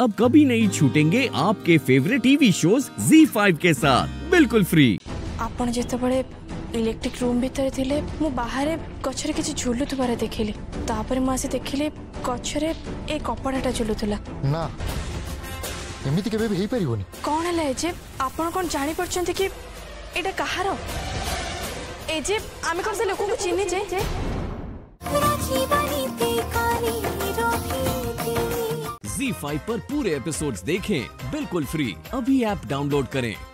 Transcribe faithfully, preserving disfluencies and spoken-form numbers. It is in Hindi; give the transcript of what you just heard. अब कभी नहीं छूटेंगे आपके favourite TV shows Zee five के साथ बिल्कुल फ्री। आपण जते बड़े इलेक्ट्रिक रूम भीतर थिले मु बाहर गछरे किछि झुलुथबारे देखिले तापर मासे देखिले गछरे एक कपड़ाटा झुलुथला ना एमिति केबे भी हे परिबोनी कोन हले जे आपण कोन जानि परछन्ते कि एटा कहारो ए जे आमे कोन से लोकु चिन्हि जे ज़ी फाइव पर पूरे एपिसोड्स देखें बिल्कुल फ्री। अभी ऐप डाउनलोड करें।